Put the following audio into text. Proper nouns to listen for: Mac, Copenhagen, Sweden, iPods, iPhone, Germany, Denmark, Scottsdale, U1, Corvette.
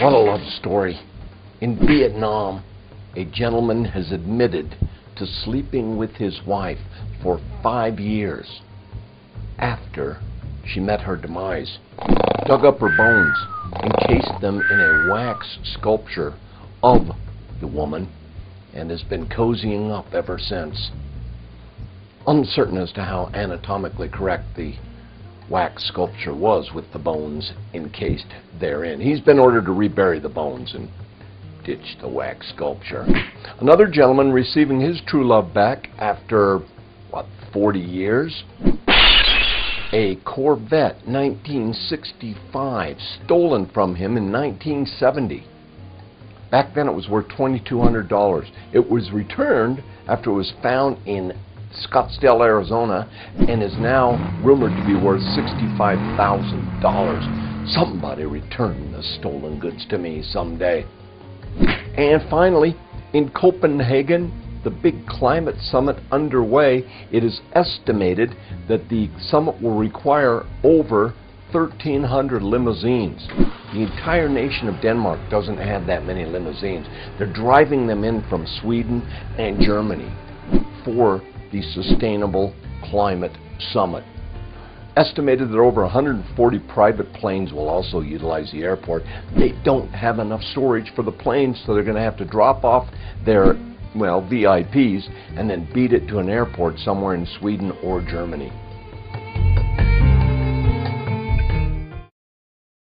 What a love story. In Vietnam, a gentleman has admitted to sleeping with his wife for 5 years after she met her demise. Dug up her bones, encased them in a wax sculpture of the woman, and has been cozying up ever since. Uncertain as to how anatomically correct the wax sculpture was with the bones encased therein. He's been ordered to rebury the bones and ditch the wax sculpture. Another gentleman receiving his true love back after, what, 40 years? A Corvette 1965 stolen from him in 1970. Back then it was worth $2,200. It was returned after it was found in Scottsdale, Arizona, and is now rumored to be worth $65,000. Somebody return the stolen goods to me someday. And finally, in Copenhagen, the big climate summit underway, it is estimated that the summit will require over 1,300 limousines. The entire nation of Denmark doesn't have that many limousines. They're driving them in from Sweden and Germany for the Sustainable Climate Summit. Estimated that over 140 private planes will also utilize the airport. They don't have enough storage for the planes, so they're going to have to drop off their, VIPs and then beat it to an airport somewhere in Sweden or Germany.